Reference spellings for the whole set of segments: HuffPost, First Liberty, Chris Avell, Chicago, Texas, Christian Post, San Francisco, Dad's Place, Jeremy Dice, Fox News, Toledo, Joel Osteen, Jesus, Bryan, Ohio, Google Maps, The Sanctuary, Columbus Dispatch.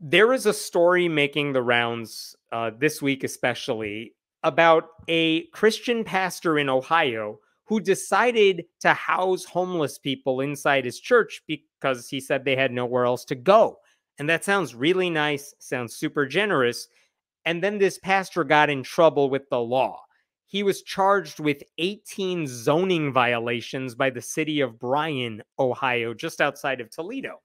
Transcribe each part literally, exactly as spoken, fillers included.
There is a story making the rounds uh, this week, especially about a Christian pastor in Ohio who decided to house homeless people inside his church because he said they had nowhere else to go. And that sounds really nice, sounds super generous. And then this pastor got in trouble with the law. He was charged with eighteen zoning violations by the city of Bryan, Ohio, just outside of Toledo.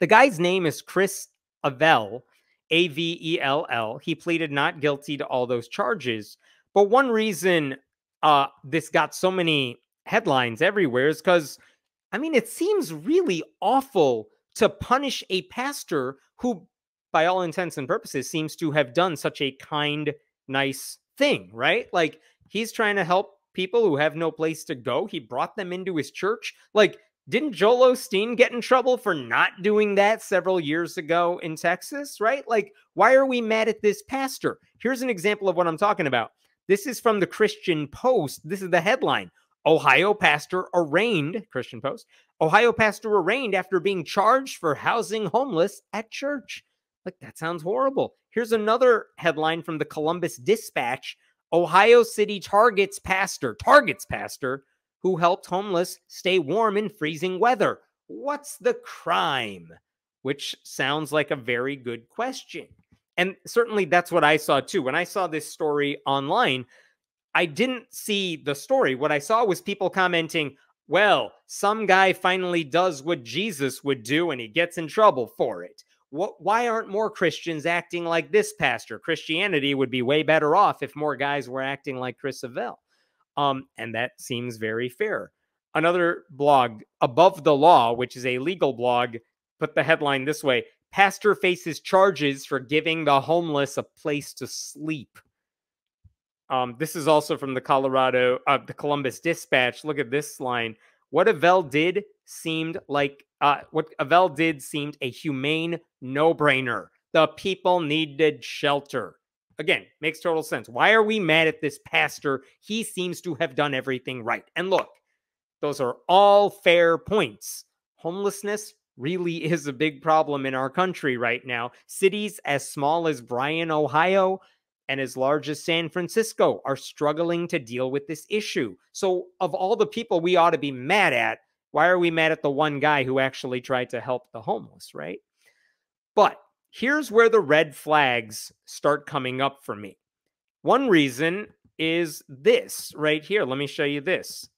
The guy's name is Chris Avell, A V E L L. He pleaded not guilty to all those charges. But one reason uh, this got so many headlines everywhere is because, I mean, it seems really awful to punish a pastor who, by all intents and purposes, seems to have done such a kind, nice thing, right? Like, he's trying to help people who have no place to go. He brought them into his church. Like, didn't Joel Osteen get in trouble for not doing that several years ago in Texas, right? Like, why are we mad at this pastor? Here's an example of what I'm talking about. This is from the Christian Post. This is the headline. Ohio pastor arraigned, Christian Post, Ohio pastor arraigned after being charged for housing homeless at church. Like, that sounds horrible. Here's another headline from the Columbus Dispatch. Ohio City targets pastor, targets pastor who helped homeless stay warm in freezing weather. What's the crime? Which sounds like a very good question. And certainly that's what I saw too. When I saw this story online, I didn't see the story. What I saw was people commenting, well, some guy finally does what Jesus would do and he gets in trouble for it. What, why aren't more Christians acting like this pastor? Christianity would be way better off if more guys were acting like Chris Avell. Um, and that seems very fair. Another blog, Above the Law, which is a legal blog, put the headline this way. Pastor faces charges for giving the homeless a place to sleep. Um, this is also from the Colorado, uh, the Columbus Dispatch. Look at this line. What Avell did seemed like, uh, what Avell did seemed a humane no-brainer. The people needed shelter. Again, makes total sense. Why are we mad at this pastor? He seems to have done everything right. And look, those are all fair points. Homelessness really is a big problem in our country right now. Cities as small as Bryan, Ohio, and as large as San Francisco are struggling to deal with this issue. So of all the people we ought to be mad at, why are we mad at the one guy who actually tried to help the homeless, right? But here's where the red flags start coming up for me. One reason is this right here. Let me show you this.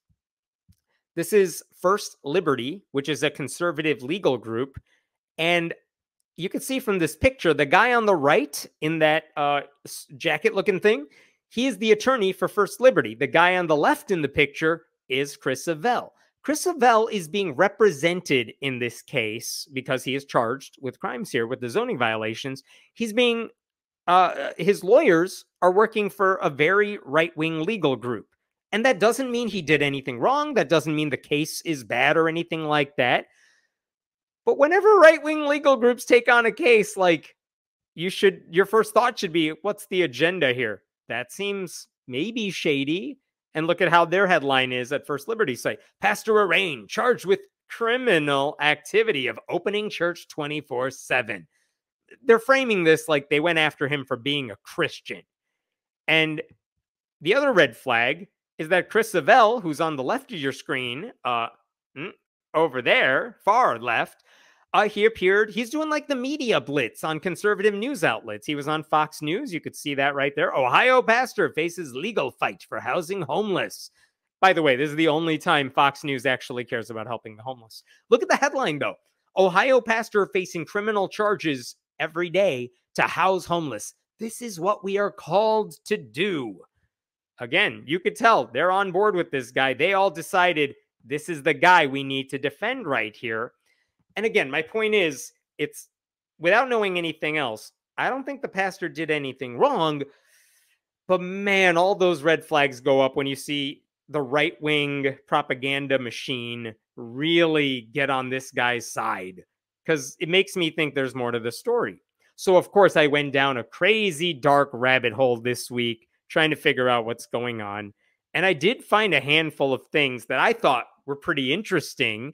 This is First Liberty, which is a conservative legal group. And you can see from this picture, the guy on the right in that uh, jacket-looking thing, he is the attorney for First Liberty. The guy on the left in the picture is Chris Avell. Chris Avell is being represented in this case because he is charged with crimes here, with the zoning violations. He's being, uh, his lawyers are working for a very right-wing legal group. And that doesn't mean he did anything wrong. That doesn't mean the case is bad or anything like that. But whenever right-wing legal groups take on a case, like, you should, your first thought should be, what's the agenda here? That seems maybe shady. And look at how their headline is at First Liberty site. Pastor arraigned, charged with criminal activity of opening church twenty-four seven. They're framing this like they went after him for being a Christian. And the other red flag is that Chris Avell, who's on the left of your screen, uh, over there, far left, Uh, he appeared, he's doing like the media blitz on conservative news outlets. He was on Fox News. You could see that right there. Ohio pastor faces legal fight for housing homeless. By the way, this is the only time Fox News actually cares about helping the homeless. Look at the headline, though. Ohio pastor facing criminal charges every day to house homeless. This is what we are called to do. Again, you could tell they're on board with this guy. They all decided this is the guy we need to defend right here. And again, my point is, it's without knowing anything else, I don't think the pastor did anything wrong. But man, all those red flags go up when you see the right-wing propaganda machine really get on this guy's side, because it makes me think there's more to the story. So, of course, I went down a crazy dark rabbit hole this week trying to figure out what's going on. And I did find a handful of things that I thought were pretty interesting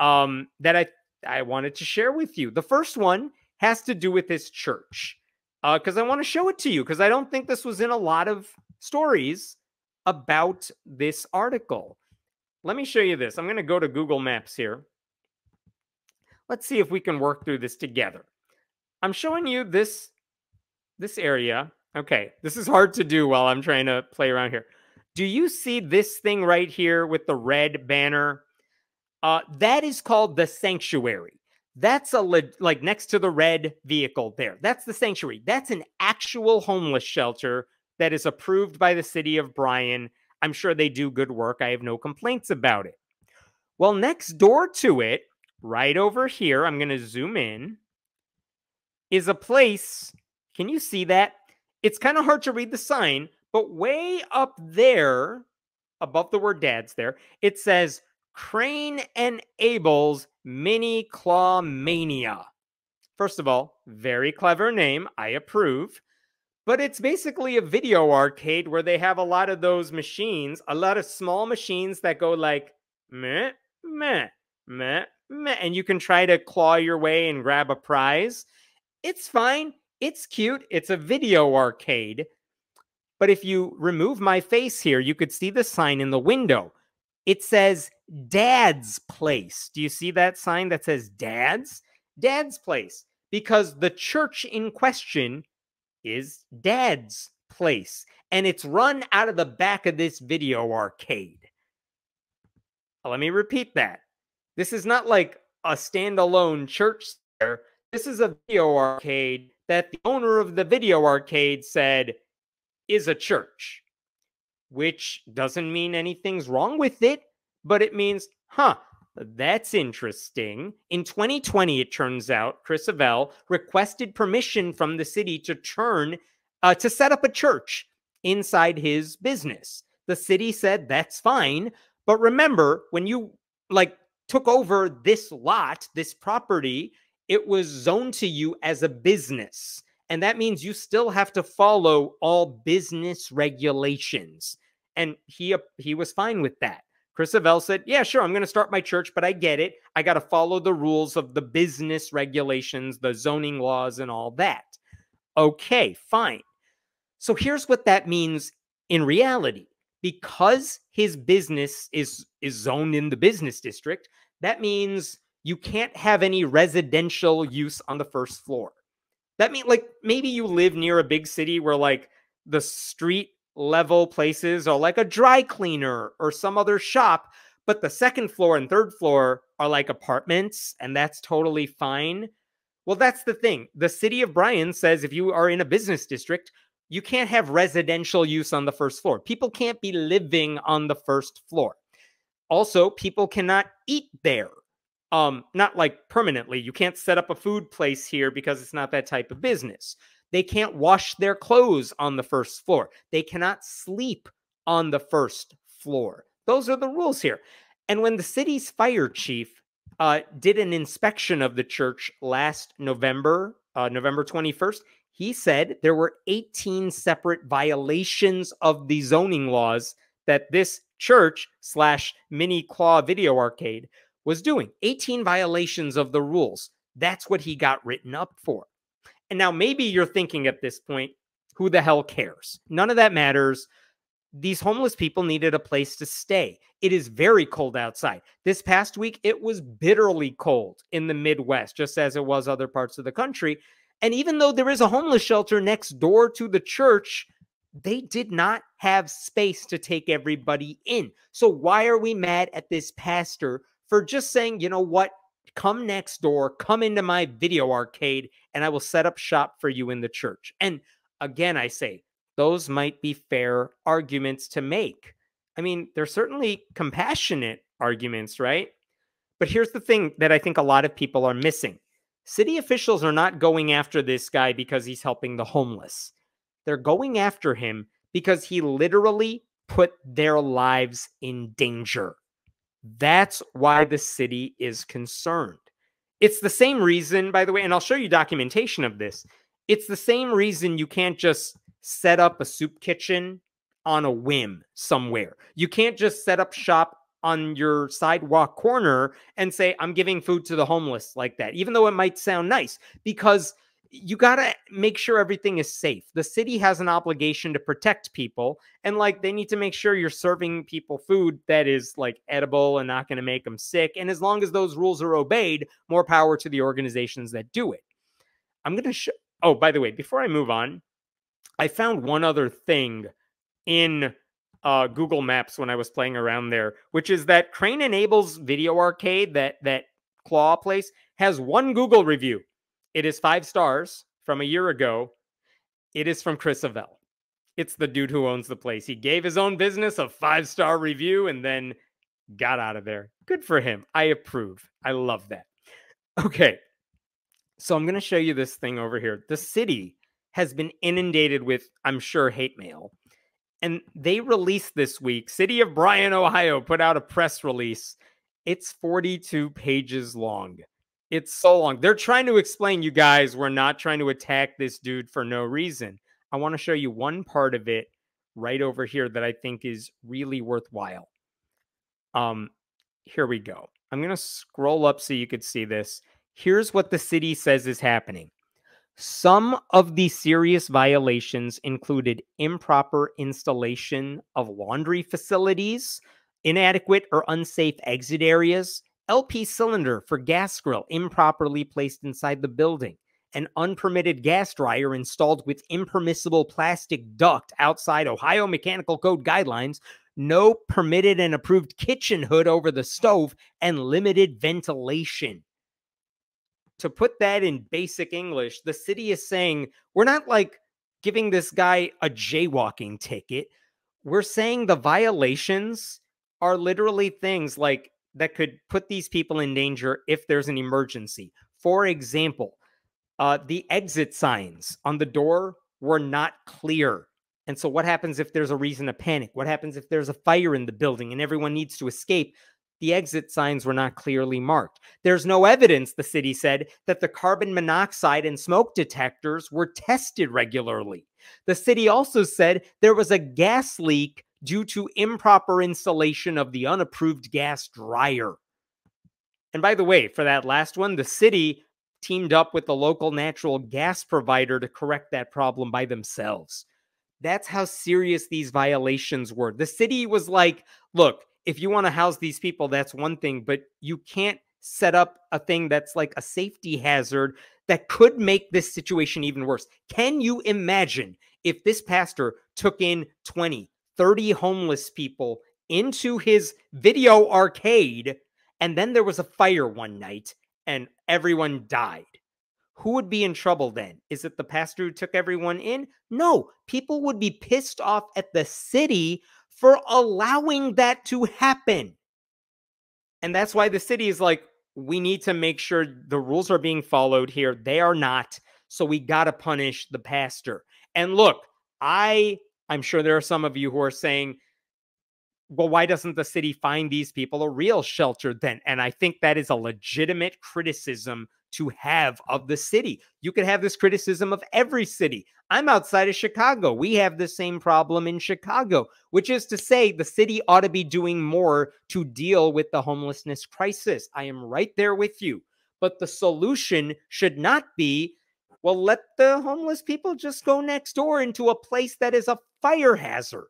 um, that I I wanted to share with you. The first one has to do with this church. Because uh, I want to show it to you, because I don't think this was in a lot of stories about this article. Let me show you this. I'm going to go to Google Maps here. Let's see if we can work through this together. I'm showing you this, this area. Okay, this is hard to do while I'm trying to play around here. Do you see this thing right here with the red banner? Uh, that is called the Sanctuary. That's a, like, next to the red vehicle there. That's the Sanctuary. That's an actual homeless shelter that is approved by the city of Bryan. I'm sure they do good work. I have no complaints about it. Well, next door to it, right over here, I'm going to zoom in, is a place. Can you see that? It's kind of hard to read the sign, but way up there, above the word Dad's there, it says, Crane and Abel's Mini Claw Mania. First of all, very clever name. I approve. But it's basically a video arcade where they have a lot of those machines, a lot of small machines that go like, meh, meh, meh, meh. And you can try to claw your way and grab a prize. It's fine. It's cute. It's a video arcade. But if you remove my face here, you could see the sign in the window. It says Dad's Place. Do you see that sign that says Dad's? Dad's Place. Because the church in question is Dad's Place. And it's run out of the back of this video arcade. Let me repeat that. This is not like a standalone church there. This is a video arcade that the owner of the video arcade said is a church. Which doesn't mean anything's wrong with it, but it means, huh, that's interesting. In twenty twenty, it turns out, Chris Avell requested permission from the city to turn, uh, to set up a church inside his business. The city said, that's fine. But remember, when you like took over this lot, this property, it was zoned to you as a business. And that means you still have to follow all business regulations. And he, he was fine with that. Chris Avell said, yeah, sure, I'm going to start my church, but I get it. I got to follow the rules of the business regulations, the zoning laws, and all that. Okay, fine. So here's what that means in reality. Because his business is, is zoned in the business district, that means you can't have any residential use on the first floor. That means, like, maybe you live near a big city where, like, the street level places are like a dry cleaner or some other shop, but the second floor and third floor are like apartments, and that's totally fine. Well, that's the thing. The city of Bryan says if you are in a business district, you can't have residential use on the first floor. People can't be living on the first floor. Also, people cannot eat there. Um, not like permanently. You can't set up a food place here because it's not that type of business. They can't wash their clothes on the first floor. They cannot sleep on the first floor. Those are the rules here. And when the city's fire chief uh, did an inspection of the church last November, uh, November twenty-first, he said there were eighteen separate violations of the zoning laws that this church slash mini claw video arcade was doing. eighteen violations of the rules. That's what he got written up for. And now maybe you're thinking at this point, who the hell cares? None of that matters. These homeless people needed a place to stay. It is very cold outside. This past week, it was bitterly cold in the Midwest, just as it was other parts of the country. And even though there is a homeless shelter next door to the church, they did not have space to take everybody in. So why are we mad at this pastor for just saying, you know what, come next door, come into my video arcade, and I will set up shop for you in the church? And again, I say, those might be fair arguments to make. I mean, they're certainly compassionate arguments, right? But here's the thing that I think a lot of people are missing. City officials are not going after this guy because he's helping the homeless. They're going after him because he literally put their lives in danger. That's why the city is concerned. It's the same reason, by the way, and I'll show you documentation of this. It's the same reason you can't just set up a soup kitchen on a whim somewhere. You can't just set up shop on your sidewalk corner and say, I'm giving food to the homeless like that, even though it might sound nice, because you got to make sure everything is safe. The city has an obligation to protect people. And like, they need to make sure you're serving people food that is like edible and not going to make them sick. And as long as those rules are obeyed, more power to the organizations that do it. I'm going to show. Oh, by the way, before I move on, I found one other thing in uh, Google Maps when I was playing around there, which is that Crane Enables Video Arcade, that, that claw place, has one Google review. It is five stars from a year ago. It is from Chris Avell. It's the dude who owns the place. He gave his own business a five-star review and then got out of there. Good for him. I approve. I love that. Okay. So I'm going to show you this thing over here. The city has been inundated with, I'm sure, hate mail. And they released this week, City of Bryan, Ohio, put out a press release. It's forty-two pages long. It's so long. They're trying to explain, you guys, we're not trying to attack this dude for no reason. I want to show you one part of it right over here that I think is really worthwhile. Um, here we go. I'm going to scroll up so you could see this. Here's what the city says is happening. Some of the serious violations included improper installation of laundry facilities, inadequate or unsafe exit areas, L P cylinder for gas grill improperly placed inside the building, an unpermitted gas dryer installed with impermissible plastic duct outside Ohio Mechanical Code guidelines, no permitted and approved kitchen hood over the stove, and limited ventilation. To put that in basic English, the city is saying, we're not like giving this guy a jaywalking ticket. We're saying the violations are literally things like that could put these people in danger if there's an emergency. For example, uh, the exit signs on the door were not clear. And so what happens if there's a reason to panic? What happens if there's a fire in the building and everyone needs to escape? The exit signs were not clearly marked. There's no evidence, the city said, that the carbon monoxide and smoke detectors were tested regularly. The city also said there was a gas leak due to improper installation of the unapproved gas dryer. And by the way, for that last one, the city teamed up with the local natural gas provider to correct that problem by themselves. That's how serious these violations were. The city was like, look, if you want to house these people, that's one thing, but you can't set up a thing that's like a safety hazard that could make this situation even worse. Can you imagine if this pastor took in twenty, thirty homeless people into his video arcade, and then there was a fire one night and everyone died? Who would be in trouble then? Is it the pastor who took everyone in? No, people would be pissed off at the city for allowing that to happen. And that's why the city is like, we need to make sure the rules are being followed here. They are not. So we got to punish the pastor. And look, I... I'm sure there are some of you who are saying, well, why doesn't the city find these people a real shelter then? And I think that is a legitimate criticism to have of the city. You could have this criticism of every city. I'm outside of Chicago. We have the same problem in Chicago, which is to say the city ought to be doing more to deal with the homelessness crisis. I am right there with you. But the solution should not be, well, let the homeless people just go next door into a place that is a fire hazard.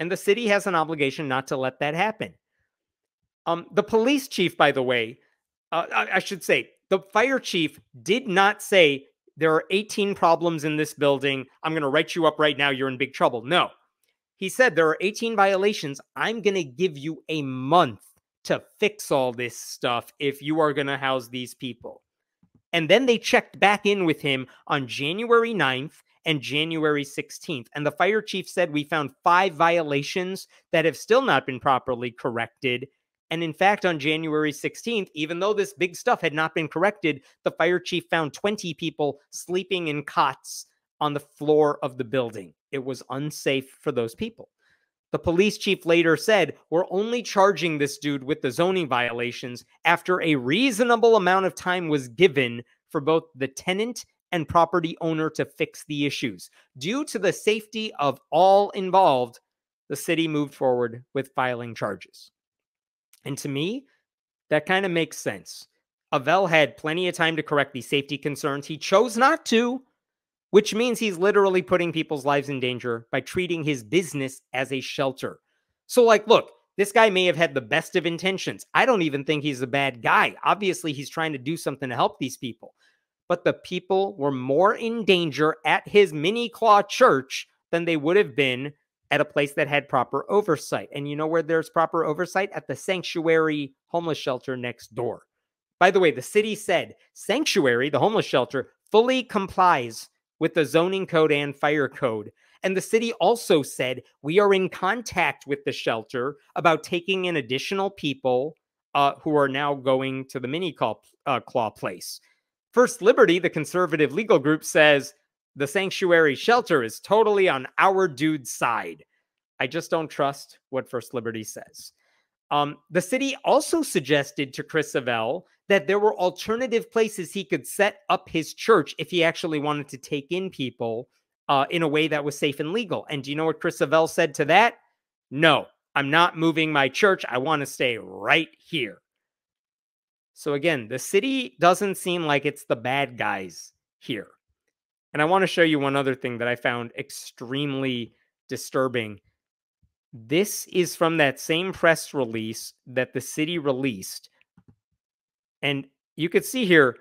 And the city has an obligation not to let that happen. Um, the police chief, by the way, uh, I, I should say, the fire chief did not say, there are eighteen problems in this building. I'm going to write you up right now. You're in big trouble. No. He said, there are eighteen violations. I'm going to give you a month to fix all this stuff if you are going to house these people. And then they checked back in with him on January ninth and January sixteenth. And the fire chief said, we found five violations that have still not been properly corrected. And in fact, on January sixteenth, even though this big stuff had not been corrected, the fire chief found twenty people sleeping in cots on the floor of the building. It was unsafe for those people. The police chief later said, we're only charging this dude with the zoning violations after a reasonable amount of time was given for both the tenant and property owner to fix the issues. Due to the safety of all involved, the city moved forward with filing charges. And to me, that kind of makes sense. Avell had plenty of time to correct these safety concerns. He chose not to, which means he's literally putting people's lives in danger by treating his business as a shelter. So, like, look, this guy may have had the best of intentions. I don't even think he's a bad guy. Obviously, he's trying to do something to help these people. But the people were more in danger at his mini claw church than they would have been at a place that had proper oversight. And you know where there's proper oversight? At the Sanctuary homeless shelter next door. By the way, the city said Sanctuary, the homeless shelter, fully complies with the zoning code and fire code. And the city also said, we are in contact with the shelter about taking in additional people uh, who are now going to the mini claw, uh, claw place. First Liberty, the conservative legal group, says the Sanctuary shelter is totally on our dude's side. I just don't trust what First Liberty says. Um, the city also suggested to Chris Avell that there were alternative places he could set up his church if he actually wanted to take in people uh, in a way that was safe and legal. And do you know what Chris Avell said to that? No, I'm not moving my church. I want to stay right here. So again, the city doesn't seem like it's the bad guys here. And I want to show you one other thing that I found extremely disturbing. This is from that same press release that the city released. And you could see here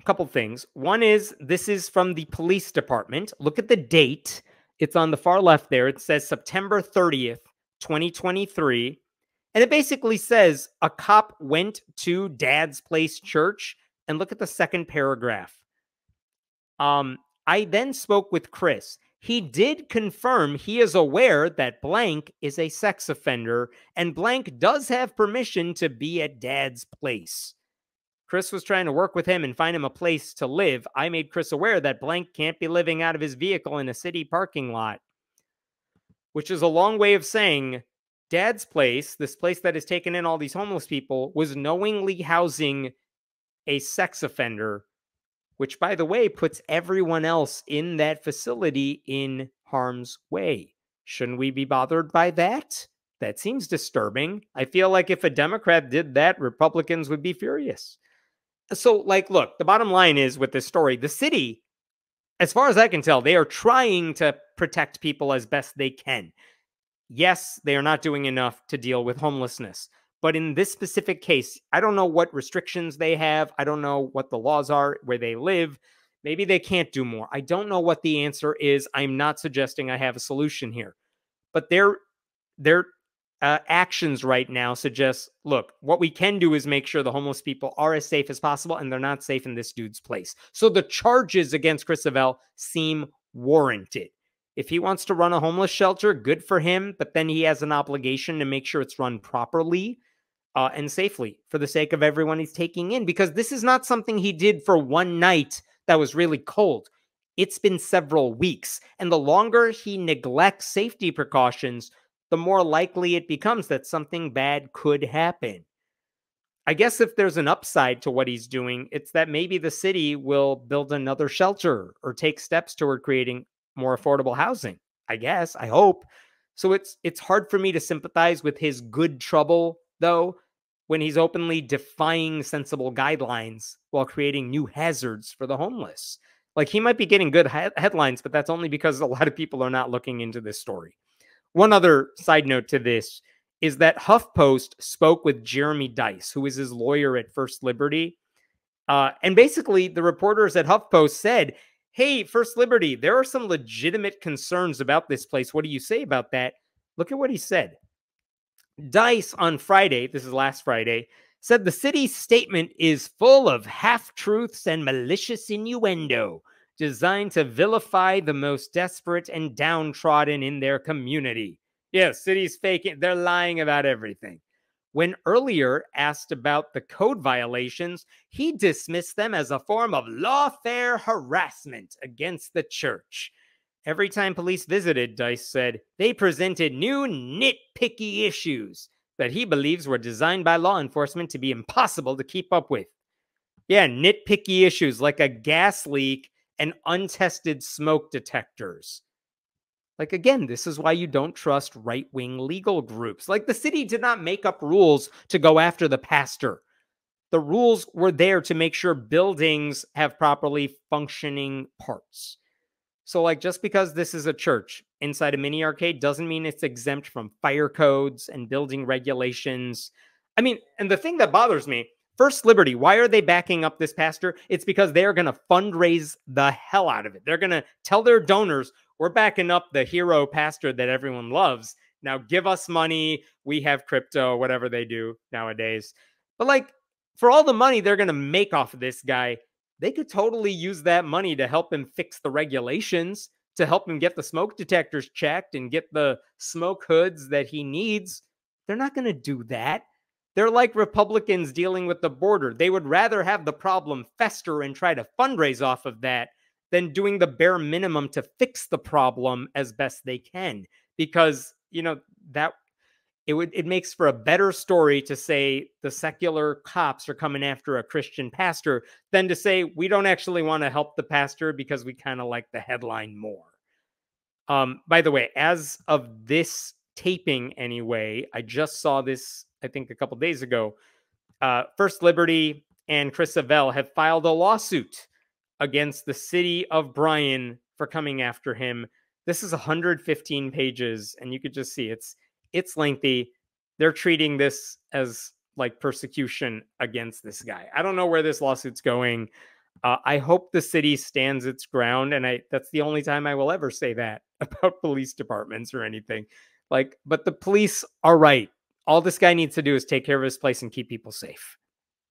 a couple things. One is this is from the police department. Look at the date. It's on the far left there. It says September thirtieth, twenty twenty-three. And it basically says a cop went to Dad's Place Church. And look at the second paragraph. Um, I then spoke with Chris. He did confirm he is aware that blank is a sex offender and blank does have permission to be at Dad's Place. Chris was trying to work with him and find him a place to live. I made Chris aware that blank can't be living out of his vehicle in a city parking lot, which is a long way of saying Dad's Place, this place that has taken in all these homeless people, was knowingly housing a sex offender, which, by the way, puts everyone else in that facility in harm's way. Shouldn't we be bothered by that? That seems disturbing. I feel like if a Democrat did that, Republicans would be furious. So, like, look, the bottom line is with this story, the city, as far as I can tell, they are trying to protect people as best they can. Yes, they are not doing enough to deal with homelessness. But in this specific case, I don't know what restrictions they have. I don't know what the laws are, where they live. Maybe they can't do more. I don't know what the answer is. I'm not suggesting I have a solution here. But their, their uh, actions right now suggest, look, what we can do is make sure the homeless people are as safe as possible, and they're not safe in this dude's place. So the charges against Chris Avell seem warranted. If he wants to run a homeless shelter, good for him. But then he has an obligation to make sure it's run properly. Uh, and safely for the sake of everyone he's taking in, because this is not something he did for one night that was really cold. It's been several weeks. And the longer he neglects safety precautions, the more likely it becomes that something bad could happen. I guess if there's an upside to what he's doing, it's that maybe the city will build another shelter or take steps toward creating more affordable housing. I guess, I hope. So it's, it's hard for me to sympathize with his good trouble, though, when he's openly defying sensible guidelines while creating new hazards for the homeless. Like, he might be getting good he headlines, but that's only because a lot of people are not looking into this story. One other side note to this is that HuffPost spoke with Jeremy Dice, who is his lawyer at First Liberty. Uh, and basically, the reporters at HuffPost said, hey, First Liberty, there are some legitimate concerns about this place. What do you say about that? Look at what he said. Dice on Friday, this is last Friday, said the city's statement is full of half-truths and malicious innuendo designed to vilify the most desperate and downtrodden in their community. Yes, yeah, city's faking, they're lying about everything. When earlier asked about the code violations, he dismissed them as a form of lawfare harassment against the church. Every time police visited, Dice said, they presented new nitpicky issues that he believes were designed by law enforcement to be impossible to keep up with. Yeah, nitpicky issues like a gas leak and untested smoke detectors. Like, again, this is why you don't trust right-wing legal groups. Like, the city did not make up rules to go after the pastor. The rules were there to make sure buildings have properly functioning parts. So, like, just because this is a church inside a mini arcade doesn't mean it's exempt from fire codes and building regulations. I mean, and the thing that bothers me, First Liberty, why are they backing up this pastor? It's because they are going to fundraise the hell out of it. They're going to tell their donors, we're backing up the hero pastor that everyone loves. Now give us money. We have crypto, whatever they do nowadays. But like, for all the money they're going to make off of this guy, they could totally use that money to help him fix the regulations, to help him get the smoke detectors checked and get the smoke hoods that he needs. They're not going to do that. They're like Republicans dealing with the border. They would rather have the problem fester and try to fundraise off of that than doing the bare minimum to fix the problem as best they can. Because, you know, that it would it makes for a better story to say the secular cops are coming after a Christian pastor than to say we don't actually want to help the pastor because we kind of like the headline more. Um, by the way, as of this taping anyway, I just saw this, I think, a couple days ago. Uh, First Liberty and Chris Avell have filed a lawsuit against the city of Bryan for coming after him. This is one hundred fifteen pages, and you could just see it's it's lengthy. They're treating this as like persecution against this guy. I don't know where this lawsuit's going. Uh, I hope the city stands its ground, and I that's the only time I will ever say that about police departments or anything. Like, but the police are right. All this guy needs to do is take care of his place and keep people safe.